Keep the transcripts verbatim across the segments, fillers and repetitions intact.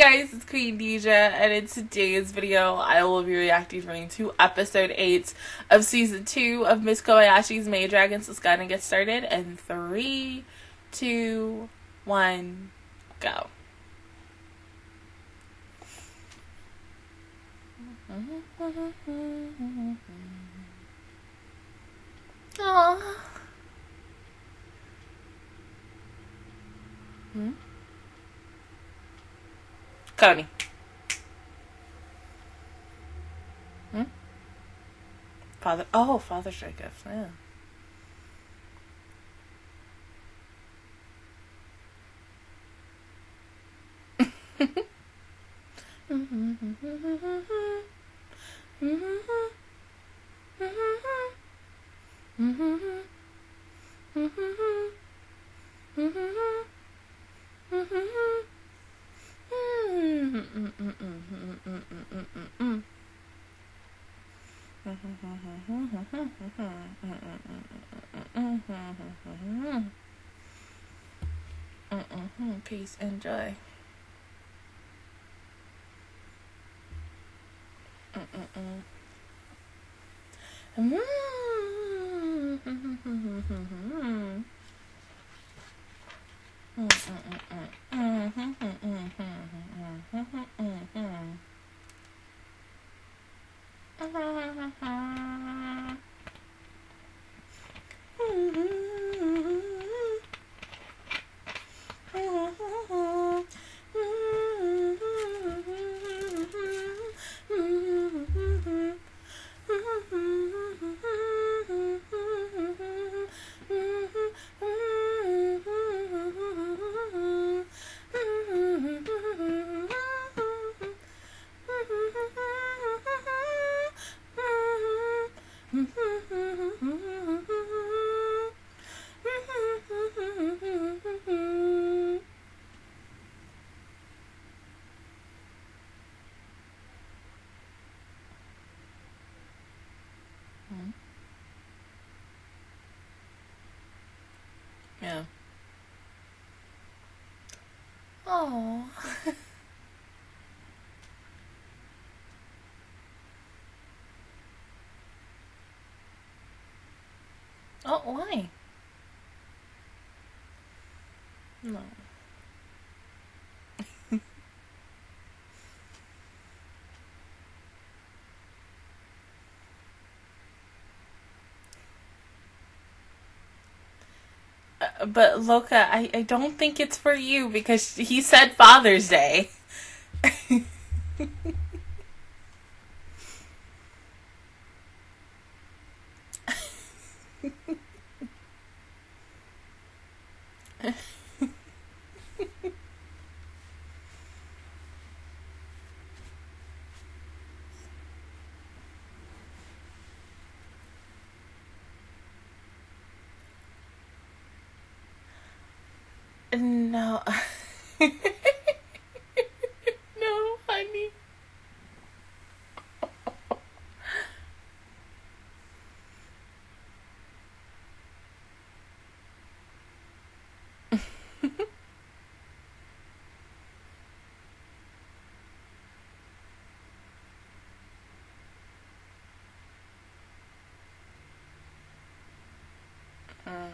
Hey guys, it's Queendija, and in today's video, I will be reacting to episode eight of season two of Miss Kobayashi's Maid Dragon. So let's go ahead and get started, and three, two, one, go. Aww. Hmm? Connie. Hmm? Father. Oh, Father's Day gift. Yeah. Peace and joy. Yeah. Oh. Oh, why? No. But Loka, I, I don't think it's for you because he said Father's Day. No. No, honey. uh.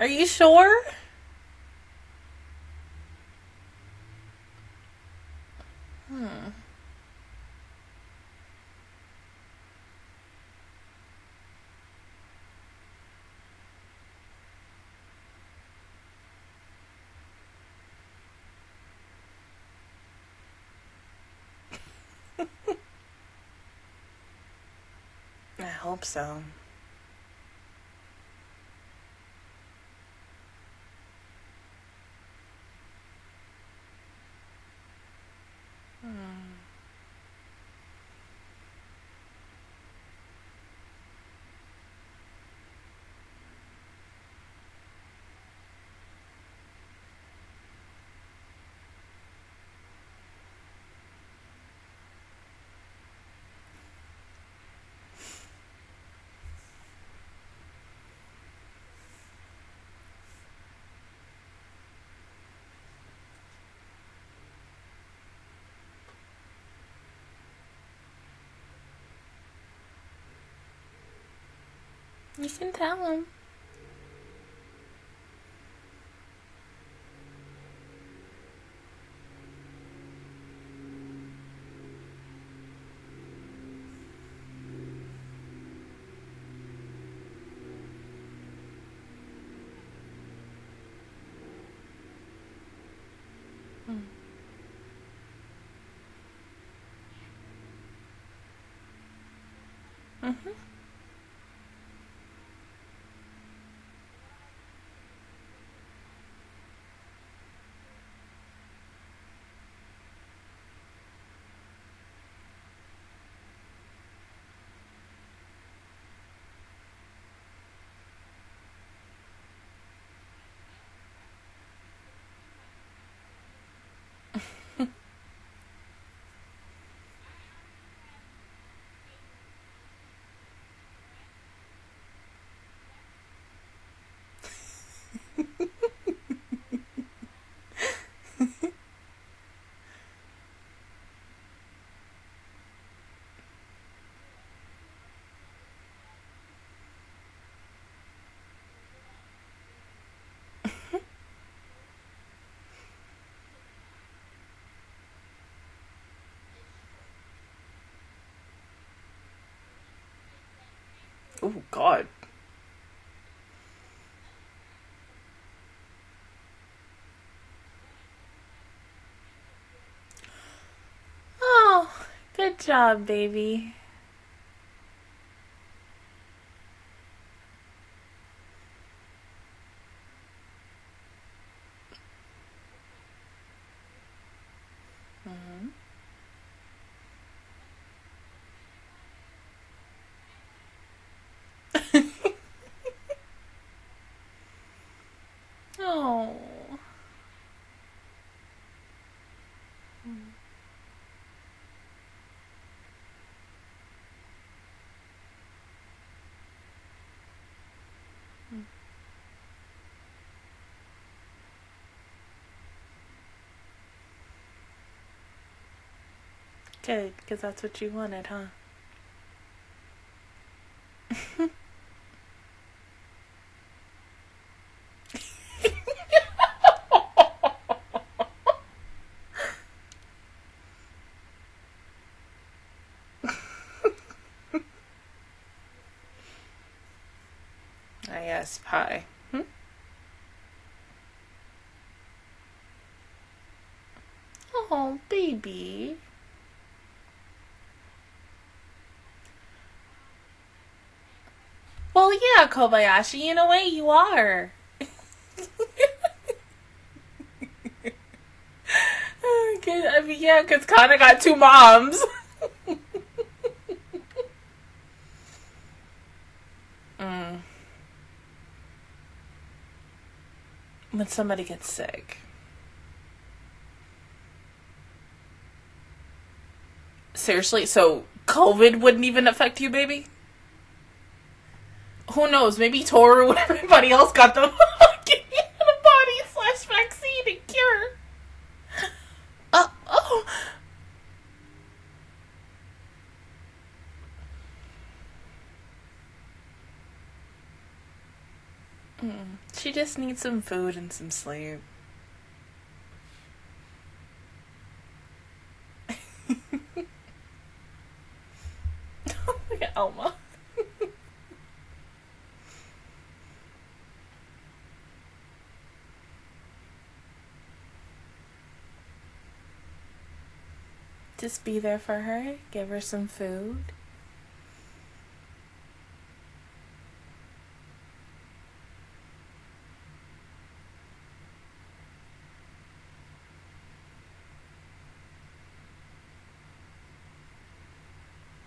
Are you sure? Hmm. I hope so. can tell him. Mm-hmm. Oh, God. Oh, good job, baby. Mm-hmm. Oh. Good, because that's what you wanted, huh? Yes, pie. Hmm? Oh, baby. Well, yeah, Kobayashi, in a way you are. I mean, yeah, because Kana got two moms. When somebody gets sick. Seriously? So COVID wouldn't even affect you, baby? Who knows? Maybe Toru and everybody else got the antibody slash vaccine and cure. Uh, oh. Mm-mm. She just needs some food and some sleep. Look at Elma. Just be there for her, give her some food.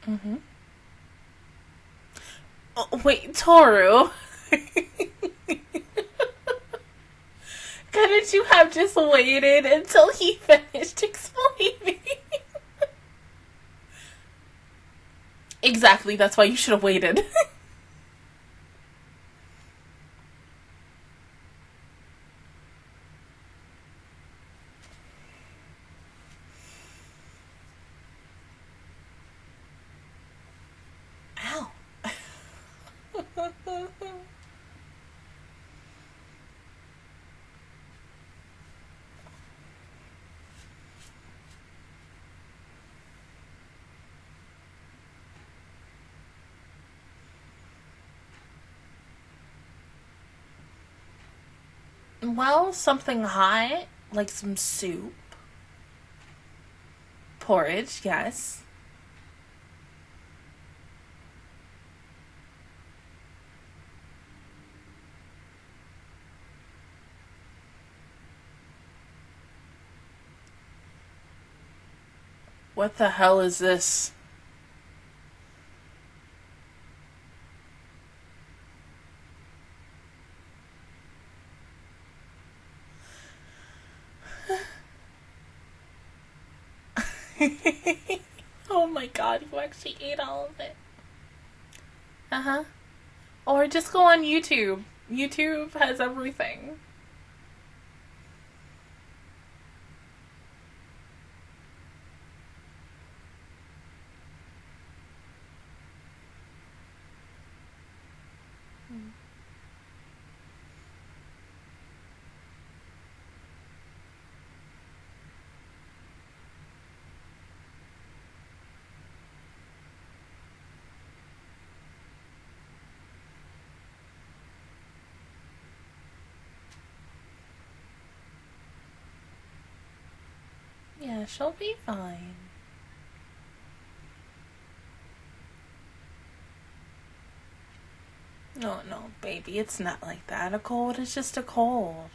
Mm-hmm. Oh, wait, Toru. Couldn't you have just waited until he finished explaining? Exactly, that's why you should have waited. Well, something hot, like some soup. Porridge, yes. What the hell is this? Oh my god, you actually ate all of it. Uh-huh. Or just go on YouTube. YouTube has everything. Yeah, she'll be fine. No, no, baby, it's not like that. A cold is just a cold.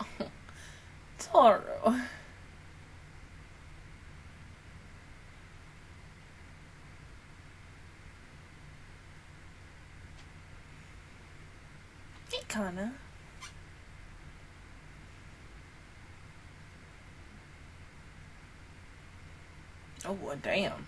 Oh, Toru. Hey, Kana. Oh, well, damn.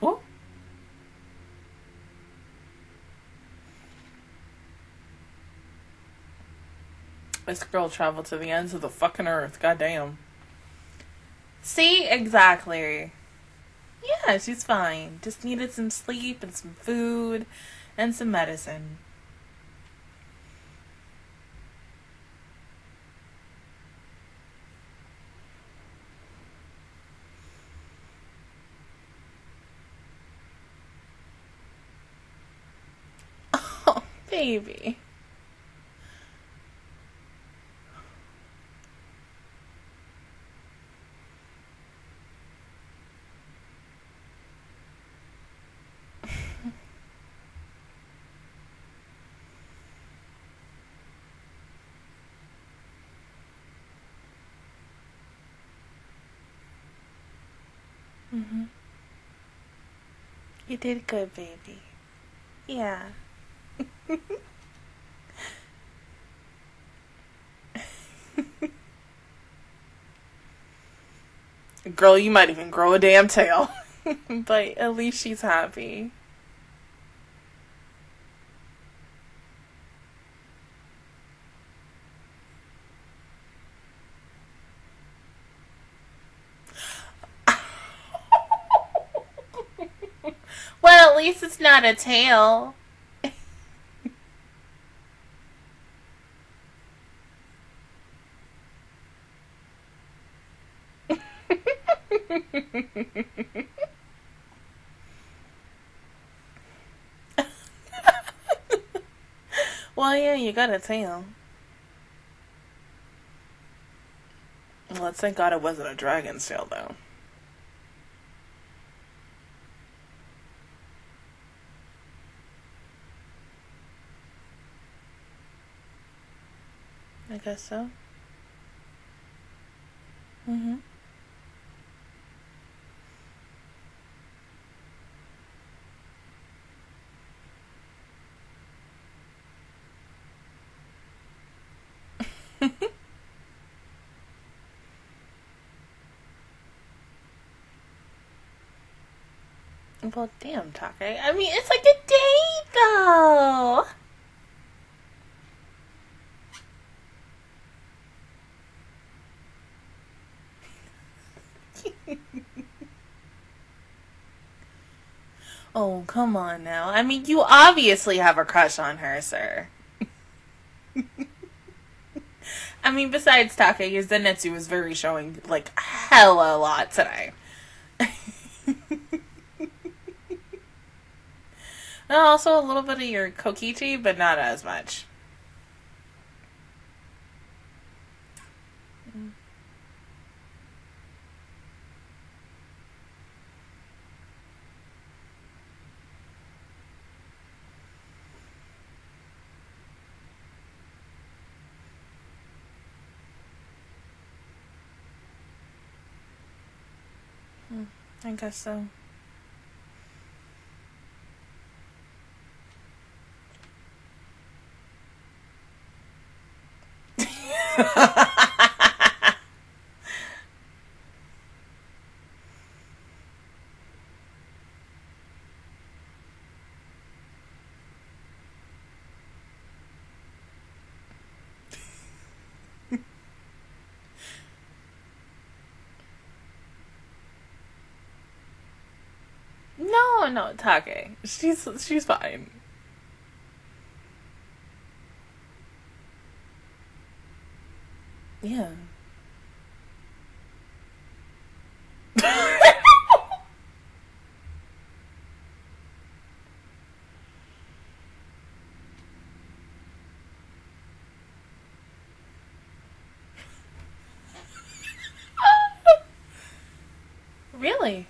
What? This girl traveled to the ends of the fucking earth. Goddamn. See? Exactly. Yeah, she's fine. Just needed some sleep and some food and some medicine. Oh, baby. Mm-hmm. You did good, baby. Yeah. Girl, you might even grow a damn tail. But at least she's happy. At least it's not a tail. Well, yeah, you got a tail. Let's thank God it wasn't a dragon's tail, though. I guess so. Mm-hmm. Well, damn, Take. I mean, it's like a date, though. Oh, come on now. I mean, you obviously have a crush on her, sir. I mean, besides Take, his Zenitsu was very showing, like, hella lot today. Also, a little bit of your Kokichi, but not as much. I guess so. No, no, Take. She's she's fine. Yeah. Really?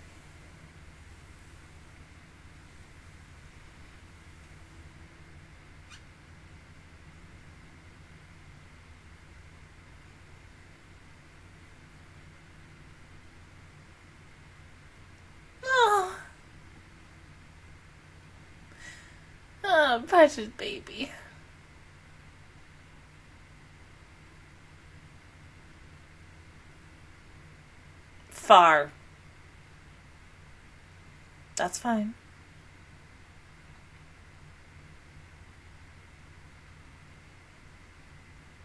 Precious baby. Far. That's fine.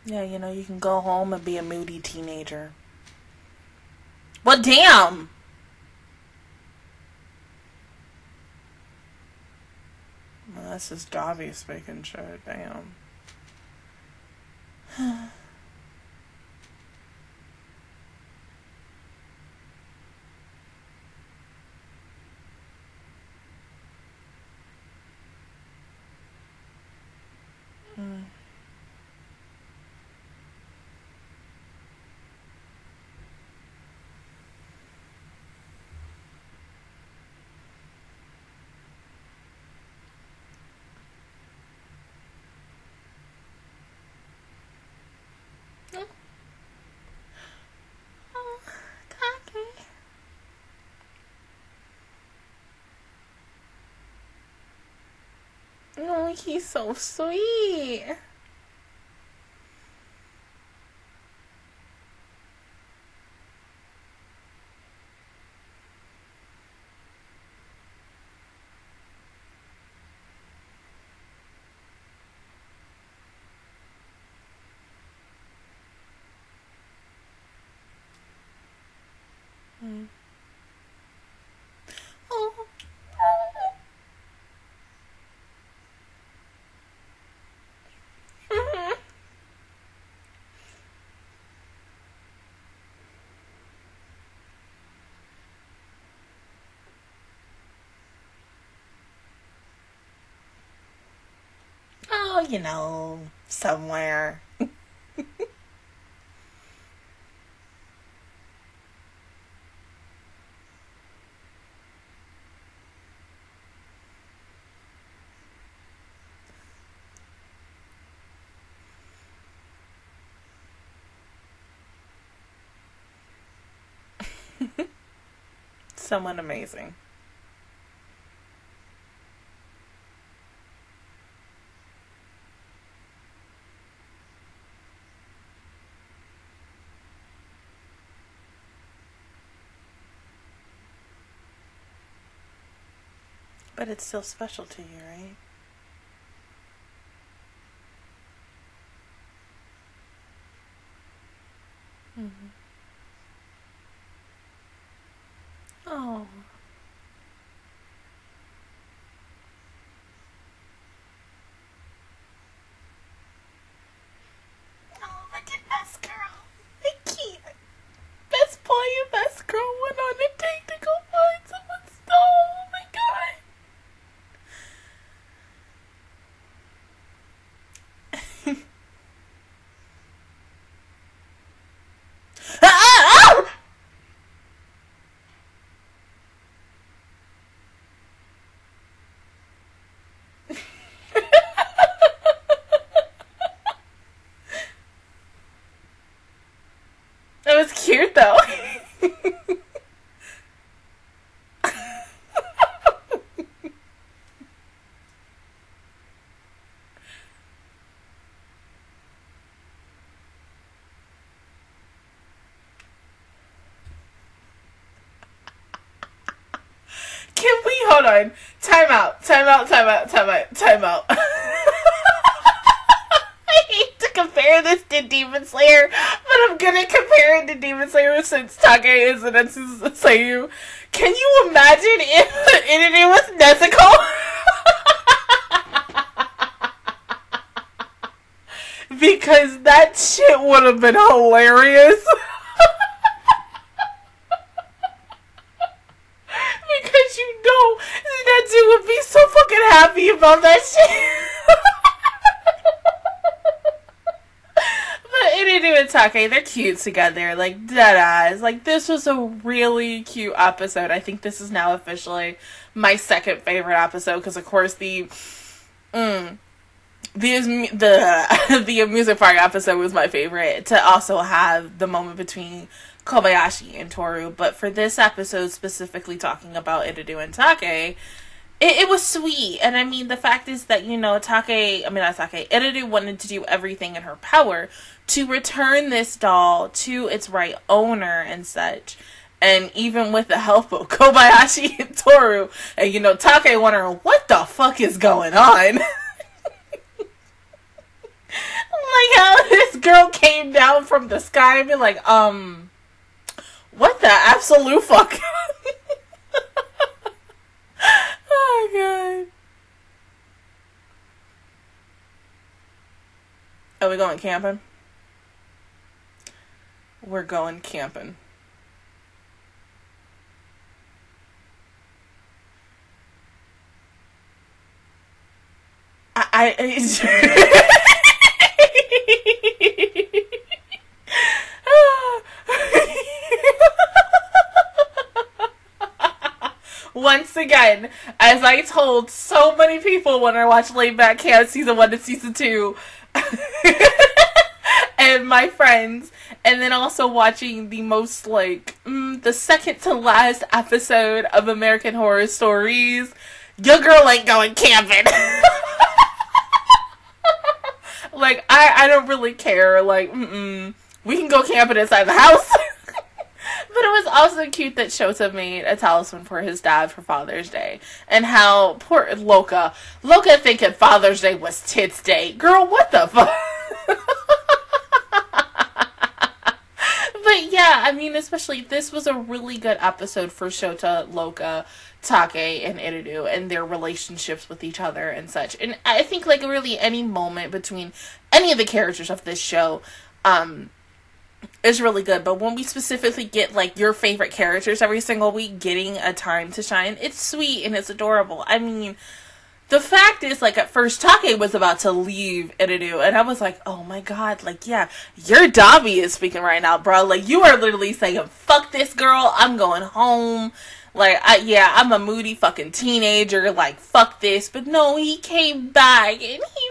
Yeah, you know, you can go home and be a moody teenager. Well, damn! This is Dobby speaking shit, damn. mm. Oh, he's so sweet. Mm. You know, somewhere. Someone amazing. But it's still special to you, right? Mm-hmm. Wow. Oh, look at best girl. They cute. Best boy and best girl went on a date to go find someone stole. Oh my god. That was cute though. Can we hold on? Time out, time out, time out, time out, time out. I hate to compare this to Demon Slayer. I'm gonna compare it to Demon Slayer since Take is an Nezuko. Can you imagine if it was Nezuko? Because that shit would have been hilarious. Because you know that dude would be so fucking happy about that shit. Queendija and Take, they're cute together, like dead eyes. Like, this was a really cute episode. I think this is now officially my second favorite episode because, of course, the mm, the the the amusement park episode was my favorite. To also have the moment between Kobayashi and Toru, but for this episode specifically, talking about Queendija and Take. It, it was sweet, and I mean, the fact is that, you know, Take, I mean, not Take, Queendija wanted to do everything in her power to return this doll to its right owner and such, and even with the help of Kobayashi and Toru, and, you know, Take wondering, what the fuck is going on? Like, how this girl came down from the sky and be like, um, what the absolute fuck? Oh, God. Are we going camping? We're going camping. I... I Once again, as I told so many people when I watched Laid Back Camp season one to season two, and my friends, and then also watching the most, like, mm, the second to last episode of American Horror Stories, your girl ain't going camping. Like, I, I don't really care. Like, mm-mm. We can go camping inside the house. But it was also cute that Shota made a talisman for his dad for Father's Day. And how poor Loka. Loka thinking Father's Day was tits day. Girl, what the fuck? But yeah, I mean, especially this was a really good episode for Shota, Loka, Take, and Queendija and their relationships with each other and such. And I think, like, really any moment between any of the characters of this show, um... it's really good, but when we specifically get, like, your favorite characters every single week getting a time to shine, it's sweet and it's adorable. I mean, the fact is, like, at first Take was about to leave Queendija, and I was like, oh my god, like, yeah, your Dabi is speaking right now, bro. Like, you are literally saying, fuck this girl, I'm going home. Like, I, yeah, I'm a moody fucking teenager, like, fuck this. But no, he came back, and he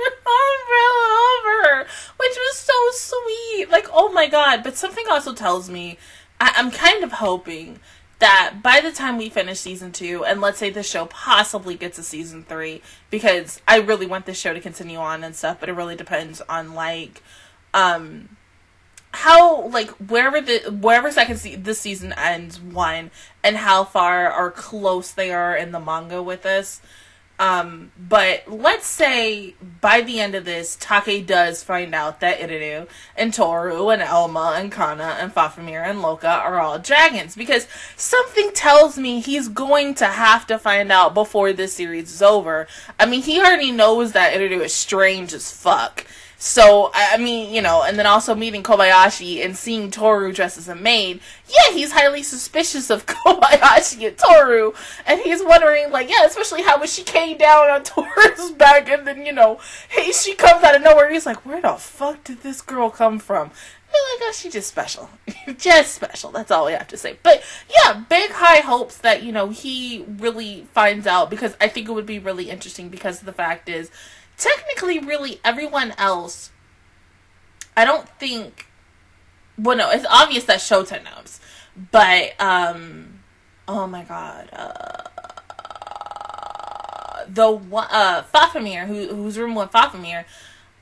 umbrella over, which was so sweet. Like, oh my god. But something also tells me I I'm kind of hoping that by the time we finish season two, and let's say the show possibly gets a season three, because I really want this show to continue on and stuff, but it really depends on, like, um how, like, wherever the wherever second se this season ends one, and how far or close they are in the manga with us. Um, but let's say by the end of this, Take does find out that Iruru and Toru and Elma and Kana and Fafamir and Loka are all dragons, because something tells me he's going to have to find out before this series is over. I mean, he already knows that Iruru is strange as fuck. So, I mean, you know, and then also meeting Kobayashi and seeing Toru dressed as a maid. Yeah, he's highly suspicious of Kobayashi and Toru. And he's wondering, like, yeah, especially how when she came down on Toru's back and then, you know, hey, she comes out of nowhere. He's like, where the fuck did this girl come from? Like, oh, she's just special. Just special. That's all we have to say. But, yeah, big high hopes that, you know, he really finds out, because I think it would be really interesting, because the fact is, technically, really, everyone else, I don't think, well, no, it's obvious that Shota knows, but, um, oh my god, uh, the one, uh, Fafamir, who, who's room with Fafamir,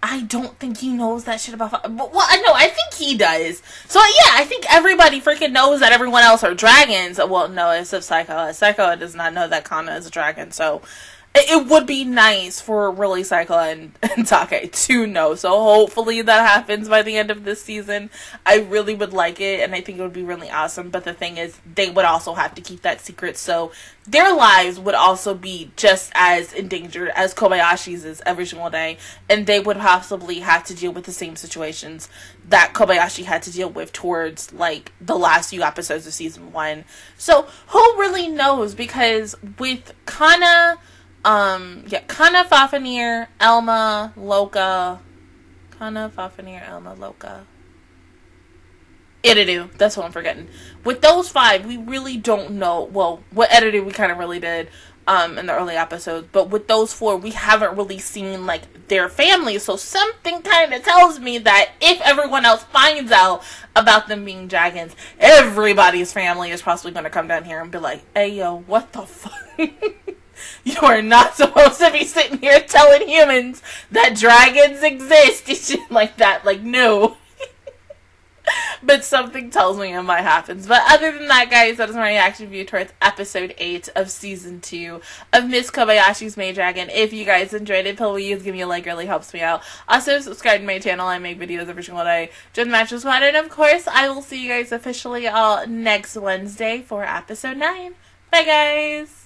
I don't think he knows that shit about Fafamir, but, well, no, I think he does, so, yeah, I think everybody freaking knows that everyone else are dragons, well, no, except Psycho, Psycho does not know that Kana is a dragon, so, it would be nice for really Saikla and, and Take to know. So hopefully that happens by the end of this season. I really would like it, and I think it would be really awesome. But the thing is, they would also have to keep that secret. So their lives would also be just as endangered as Kobayashi's is every single day. And they would possibly have to deal with the same situations that Kobayashi had to deal with towards, like, the last few episodes of season one. So who really knows? Because with Kana... Um, yeah, Kana, Fafnir, Elma, Loka, Kana, Fafnir, Elma, Loka, Iruru, that's what I'm forgetting. With those five, we really don't know, well, what Iruru we kind of really did, um, in the early episodes, but with those four, we haven't really seen, like, their families, so something kind of tells me that if everyone else finds out about them being dragons, everybody's family is possibly going to come down here and be like, hey, yo, what the fuck? You are not supposed to be sitting here telling humans that dragons exist and shit like that. Like, no. But something tells me it might happen. But other than that, guys, that is my reaction view towards episode eight of season two of Miss Kobayashi's Maid Dragon. If you guys enjoyed it, please give me a like. It really helps me out. Also, subscribe to my channel. I make videos every single day. Join the Matches Squad. And, of course, I will see you guys officially all next Wednesday for episode nine. Bye, guys.